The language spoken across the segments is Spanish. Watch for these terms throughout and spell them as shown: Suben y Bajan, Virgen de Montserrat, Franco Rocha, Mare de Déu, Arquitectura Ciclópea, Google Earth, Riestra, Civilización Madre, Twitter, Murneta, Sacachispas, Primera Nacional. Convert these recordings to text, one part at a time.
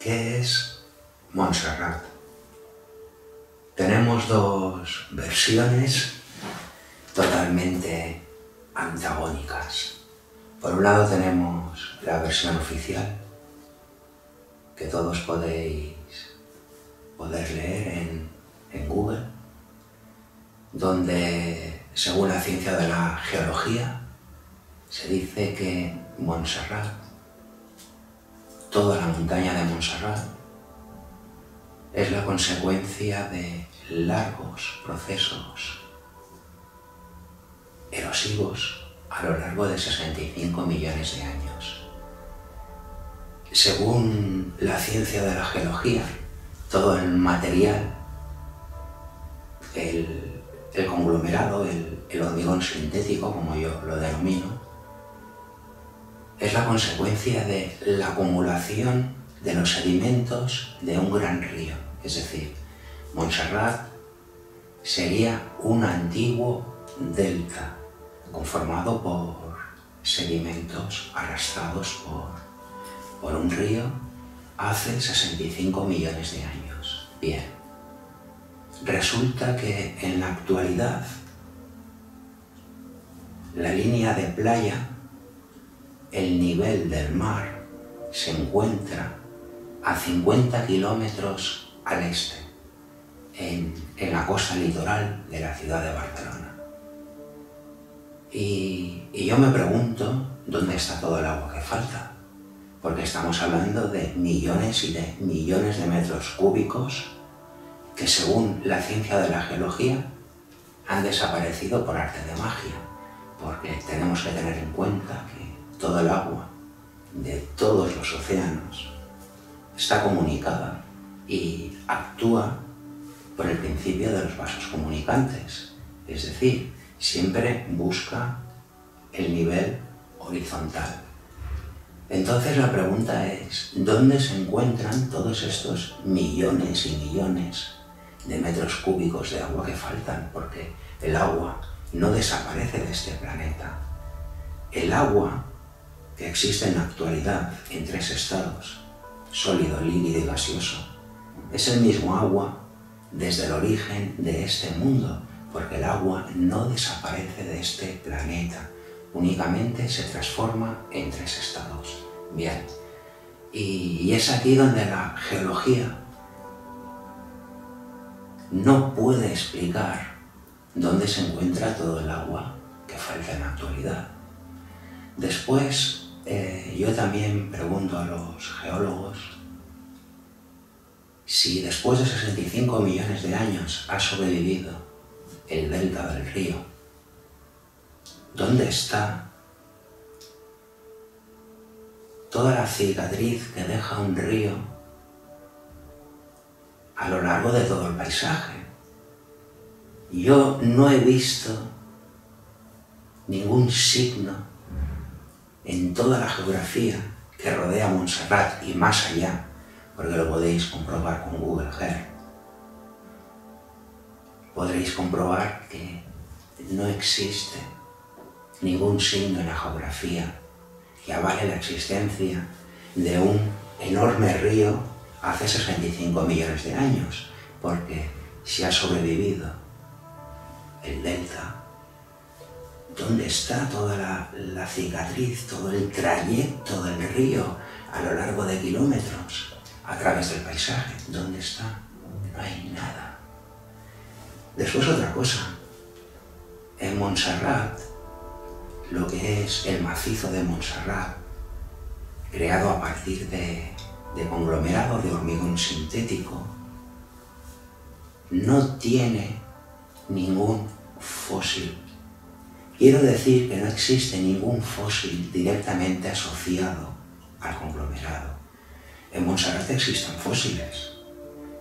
¿Qué es Montserrat? Tenemos dos versiones totalmente antagónicas. Por un lado tenemos la versión oficial, que todos podéis leer en Google, donde, según la ciencia de la geología, se dice que Montserrat, toda la montaña de Montserrat, es la consecuencia de largos procesos erosivos a lo largo de 65 millones de años. Según la ciencia de la geología, todo el material, el conglomerado, el hormigón sintético, como yo lo denomino, es la consecuencia de la acumulación de los sedimentos de un gran río. Es decir, Montserrat sería un antiguo delta conformado por sedimentos arrastrados por un río hace 65 millones de años. Bien, resulta que en la actualidad la línea de playa, el nivel del mar, se encuentra a 50 kilómetros al este, en la costa litoral de la ciudad de Barcelona. Y yo me pregunto dónde está todo el agua que falta, porque estamos hablando de millones y de millones de metros cúbicos que, según la ciencia de la geología, han desaparecido por arte de magia, porque tenemos que tener en cuenta que todo el agua de todos los océanos está comunicada y actúa por el principio de los vasos comunicantes, es decir, siempre busca el nivel horizontal. Entonces la pregunta es, ¿dónde se encuentran todos estos millones y millones de metros cúbicos de agua que faltan? Porque el agua no desaparece de este planeta. El agua que existe en la actualidad en tres estados, sólido, líquido y gaseoso, es el mismo agua desde el origen de este mundo, porque el agua no desaparece de este planeta, únicamente se transforma en tres estados. Bien, y es aquí donde la geología no puede explicar dónde se encuentra todo el agua que falta en la actualidad. Después, yo también pregunto a los geólogos si después de 65 millones de años ha sobrevivido el delta del río, ¿dónde está toda la cicatriz que deja un río a lo largo de todo el paisaje? Yo no he visto ningún signo en toda la geografía que rodea Montserrat y más allá, porque lo podéis comprobar con Google Earth. Podréis comprobar que no existe ningún signo en la geografía que avale la existencia de un enorme río hace 65 millones de años, porque si ha sobrevivido el delta, ¿dónde está toda la cicatriz, todo el trayecto del río a lo largo de kilómetros a través del paisaje? ¿Dónde está? No hay nada. Después otra cosa, en Montserrat, lo que es el macizo de Montserrat, creado a partir de conglomerado de hormigón sintético, no tiene ningún fósil. Quiero decir que no existe ningún fósil directamente asociado al conglomerado. En Montserrat existen fósiles,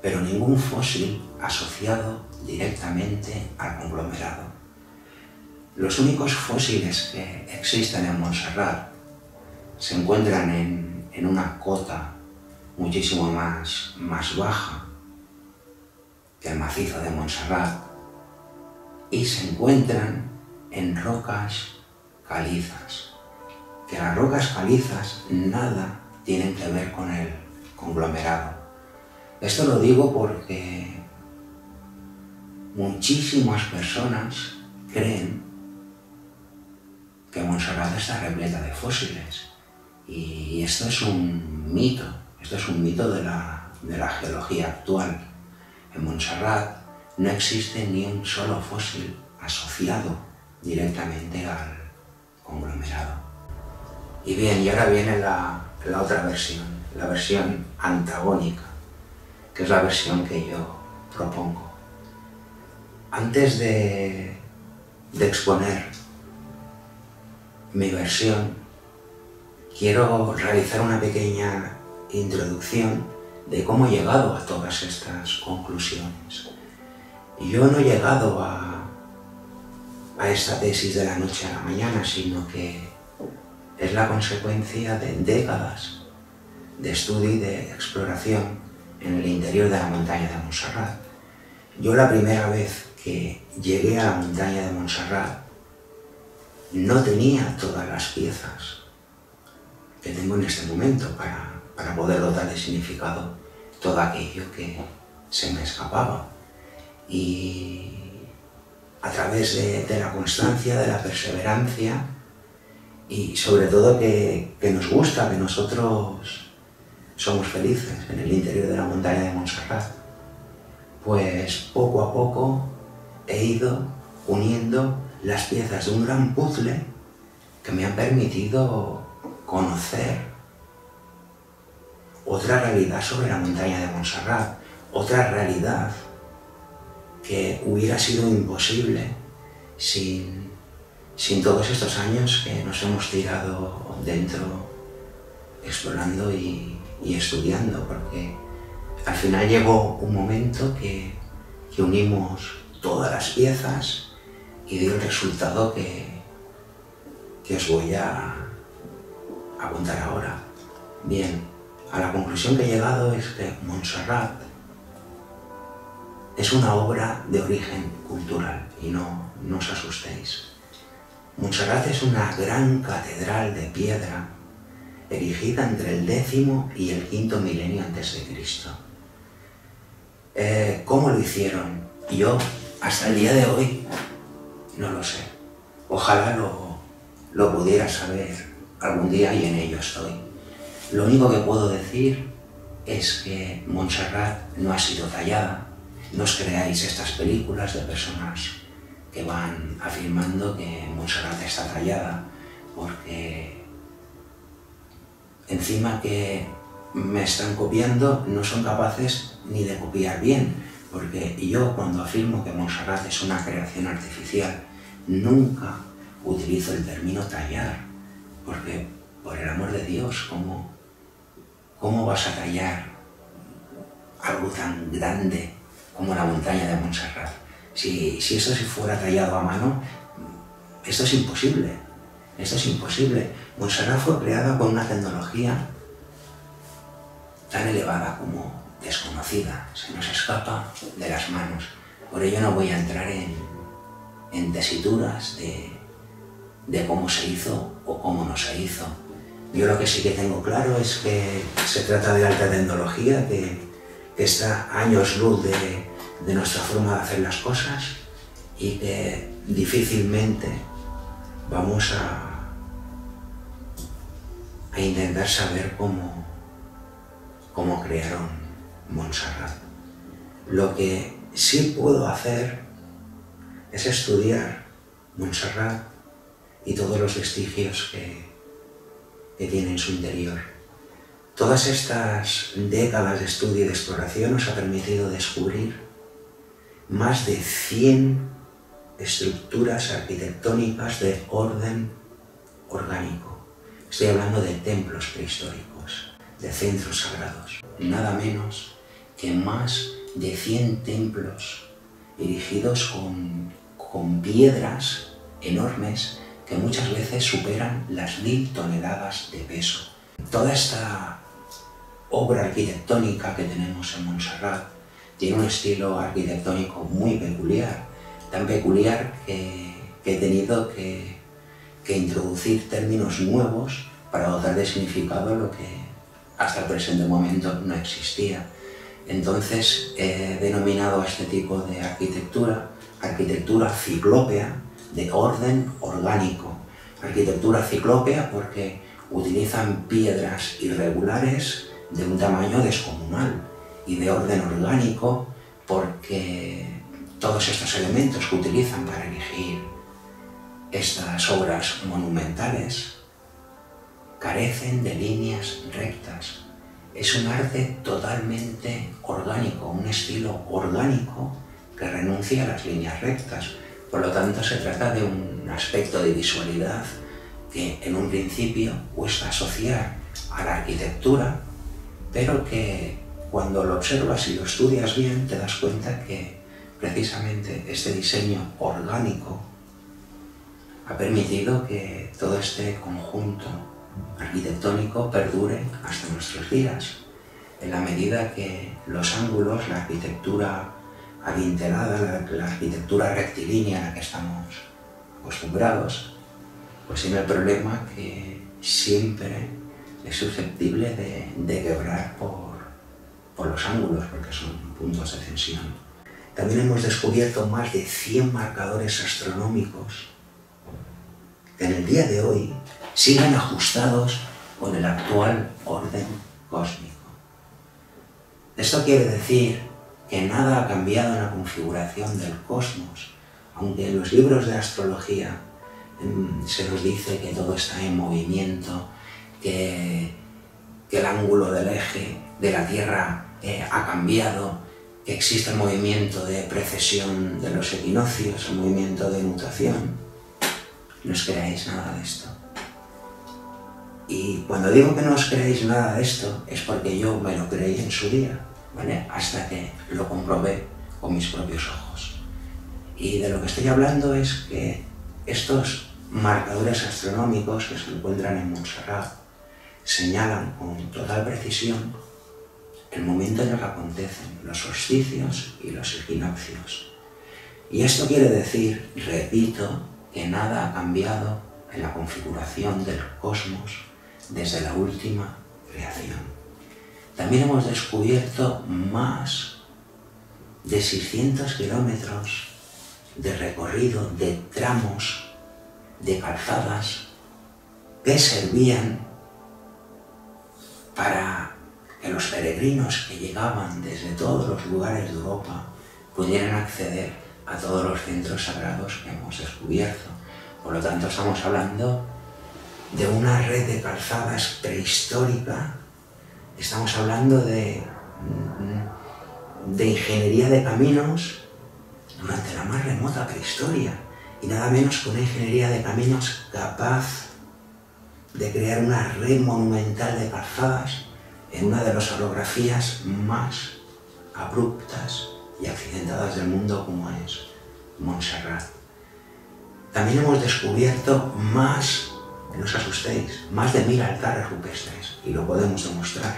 pero ningún fósil asociado directamente al conglomerado. Los únicos fósiles que existen en Montserrat se encuentran en una cota muchísimo más baja que el macizo de Montserrat y se encuentran en rocas calizas, que las rocas calizas nada tienen que ver con el conglomerado. Esto lo digo porque muchísimas personas creen que Montserrat está repleta de fósiles y esto es un mito, de la geología actual. En Montserrat no existe ni un solo fósil asociado directamente al conglomerado. Y bien, y ahora viene la otra versión, la versión antagónica, que es la versión que yo propongo. Antes de exponer mi versión, quiero realizar una pequeña introducción de cómo he llegado a todas estas conclusiones. Yo no he llegado a esta tesis de la noche a la mañana, sino que es la consecuencia de décadas de estudio y de exploración en el interior de la montaña de Montserrat. Yo la primera vez que llegué a la montaña de Montserrat no tenía todas las piezas que tengo en este momento para poder dotar de significado todo aquello que se me escapaba. Y a través de la constancia, de la perseverancia y sobre todo que nos gusta, que nosotros somos felices en el interior de la montaña de Montserrat, pues poco a poco he ido uniendo las piezas de un gran puzzle que me han permitido conocer otra realidad sobre la montaña de Montserrat, otra realidad que hubiera sido imposible sin todos estos años que nos hemos tirado dentro explorando y estudiando, porque al final llegó un momento que unimos todas las piezas y dio el resultado que os voy a contar ahora. Bien, a la conclusión que he llegado es que Montserrat es una obra de origen cultural, y no os asustéis. Montserrat es una gran catedral de piedra erigida entre el décimo y el quinto milenio antes de Cristo. ¿Cómo lo hicieron? Yo, hasta el día de hoy, no lo sé. Ojalá lo pudiera saber algún día y en ello estoy. Lo único que puedo decir es que Montserrat no ha sido tallada. No os creáis estas películas de personas que van afirmando que Montserrat está tallada, porque encima que me están copiando no son capaces ni de copiar bien, porque yo cuando afirmo que Montserrat es una creación artificial nunca utilizo el término tallar, porque por el amor de Dios, ¿cómo vas a tallar algo tan grande como la montaña de Montserrat? Si esto se fuera tallado a mano, esto es imposible, Montserrat fue creada con una tecnología tan elevada como desconocida, se nos escapa de las manos. Por ello no voy a entrar en tesituras de cómo se hizo o cómo no se hizo. Yo lo que sí que tengo claro es que se trata de alta tecnología, que está a años luz de nuestra forma de hacer las cosas y que difícilmente vamos a intentar saber cómo crearon Montserrat. Lo que sí puedo hacer es estudiar Montserrat y todos los vestigios que tiene en su interior. Todas estas décadas de estudio y de exploración nos ha permitido descubrir más de 100 estructuras arquitectónicas de orden orgánico. Estoy hablando de templos prehistóricos, de centros sagrados. Nada menos que más de 100 templos erigidos con piedras enormes que muchas veces superan las 1000 toneladas de peso. Toda esta obra arquitectónica que tenemos en Montserrat tiene un estilo arquitectónico muy peculiar, tan peculiar que he tenido que introducir términos nuevos para dotar de significado lo que hasta el presente momento no existía. Entonces he denominado a este tipo de arquitectura, arquitectura ciclópea de orden orgánico. Arquitectura ciclópea porque utilizan piedras irregulares de un tamaño descomunal y de orden orgánico porque todos estos elementos que utilizan para erigir estas obras monumentales carecen de líneas rectas. Es un arte totalmente orgánico, un estilo orgánico que renuncia a las líneas rectas. Por lo tanto, se trata de un aspecto de visualidad que en un principio cuesta asociar a la arquitectura, pero que cuando lo observas y lo estudias bien te das cuenta que precisamente este diseño orgánico ha permitido que todo este conjunto arquitectónico perdure hasta nuestros días, en la medida que los ángulos, la arquitectura adintelada, la arquitectura rectilínea a la que estamos acostumbrados, pues tiene el problema que siempre es susceptible de quebrar por los ángulos, porque son puntos de tensión. También hemos descubierto más de 100 marcadores astronómicos que en el día de hoy sigan ajustados con el actual orden cósmico. Esto quiere decir que nada ha cambiado en la configuración del cosmos, aunque en los libros de astrología se nos dice que todo está en movimiento, que el ángulo del eje de la Tierra ha cambiado, que existe el movimiento de precesión de los equinoccios, el movimiento de nutación. No os creáis nada de esto. Y cuando digo que no os creéis nada de esto, es porque yo me lo creí en su día, ¿vale? Hasta que lo comprobé con mis propios ojos. Y de lo que estoy hablando es que estos marcadores astronómicos que se encuentran en Montserrat señalan con total precisión el momento en el que acontecen los solsticios y los equinoccios. Y esto quiere decir, repito, que nada ha cambiado en la configuración del cosmos desde la última creación. También hemos descubierto más de 600 kilómetros de recorrido de tramos, de calzadas, que servían para que los peregrinos que llegaban desde todos los lugares de Europa pudieran acceder a todos los centros sagrados que hemos descubierto. Por lo tanto, estamos hablando de una red de calzadas prehistórica, estamos hablando de ingeniería de caminos durante la más remota prehistoria, y nada menos que una ingeniería de caminos capaz de crear una red monumental de calzadas en una de las orografías más abruptas y accidentadas del mundo como es Montserrat. También hemos descubierto más, no os asustéis, más de 1000 altares rupestres, y lo podemos demostrar.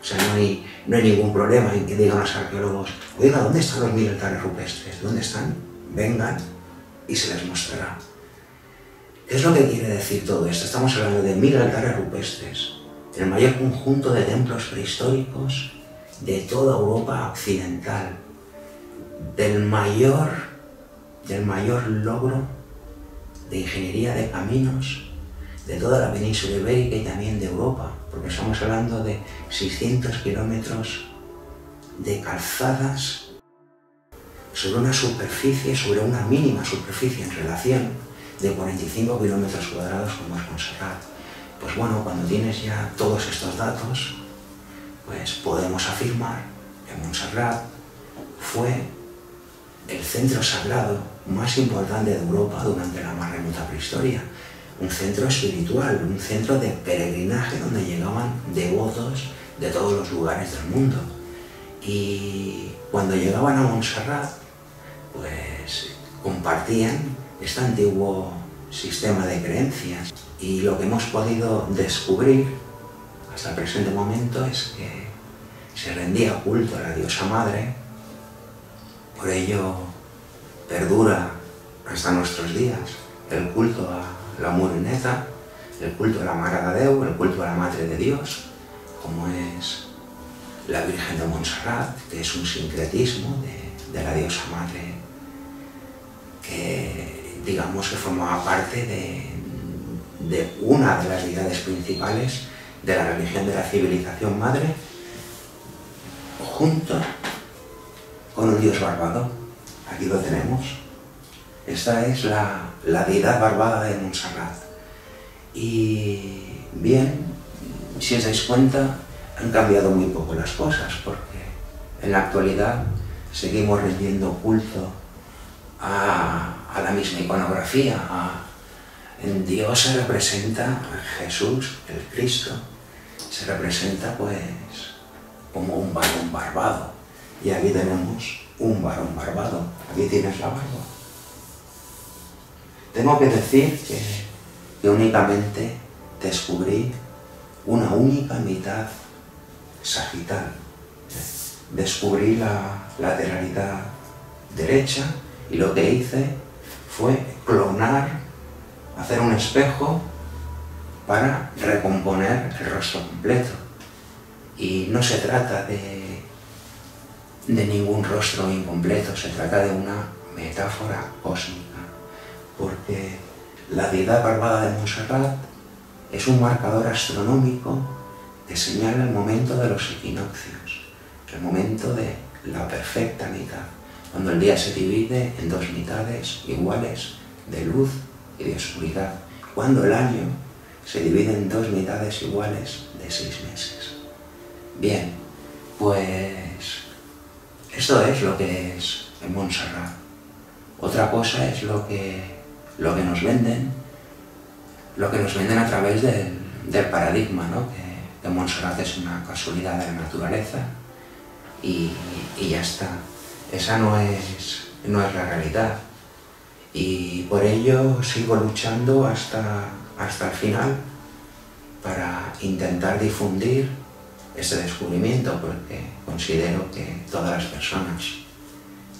O sea, no hay ningún problema en que digan los arqueólogos, oiga, ¿dónde están los 1000 altares rupestres? ¿Dónde están? Vengan y se les mostrará. ¿Qué es lo que quiere decir todo esto? Estamos hablando de 1000 altares rupestres, el mayor conjunto de templos prehistóricos de toda Europa occidental, del mayor logro de ingeniería de caminos de toda la península ibérica y también de Europa, porque estamos hablando de 600 kilómetros de calzadas sobre una superficie, sobre una mínima superficie en relación de 45 kilómetros cuadrados como es Montserrat. Pues bueno, cuando tienes ya todos estos datos, pues podemos afirmar que Montserrat fue el centro sagrado más importante de Europa durante la más remota prehistoria. Un centro espiritual, un centro de peregrinaje donde llegaban devotos de todos los lugares del mundo. Y cuando llegaban a Montserrat, pues compartían este antiguo sistema de creencias. Y lo que hemos podido descubrir hasta el presente momento es que se rendía culto a la diosa madre. Por ello perdura hasta nuestros días el culto a la Murneta, el culto a la Mare de Déu, el culto a la Madre de Dios, como es la Virgen de Montserrat, que es un sincretismo de la diosa madre, que digamos que formaba parte de una de las deidades principales de la religión de la civilización madre, junto con un dios barbado. Aquí lo tenemos. Esta es la deidad barbada de Montserrat. Y bien, si os dais cuenta, han cambiado muy poco las cosas, porque en la actualidad seguimos rindiendo culto a la misma iconografía. En Dios se representa a Jesús, el Cristo, se representa pues como un varón barbado. Y aquí tenemos un varón barbado. Aquí tienes la barba. Tengo que decir que únicamente descubrí una única mitad sagital. Descubrí la lateralidad derecha y lo que hice fue clonar, hacer un espejo para recomponer el rostro completo. Y no se trata de ningún rostro incompleto, se trata de una metáfora cósmica, porque la deidad barbada de Montserrat es un marcador astronómico que señala el momento de los equinoccios, el momento de la perfecta mitad, cuando el día se divide en dos mitades iguales de luz y de oscuridad, cuando el año se divide en dos mitades iguales de 6 meses. Bien, pues esto es lo que es en Montserrat. Otra cosa es lo que nos venden, a través del paradigma, ¿no? Que Montserrat es una casualidad de la naturaleza y ya está. Esa no es la realidad. Y por ello sigo luchando hasta el final para intentar difundir este descubrimiento, porque considero que todas las personas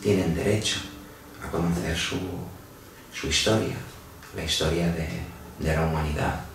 tienen derecho a conocer su historia, la historia de la humanidad.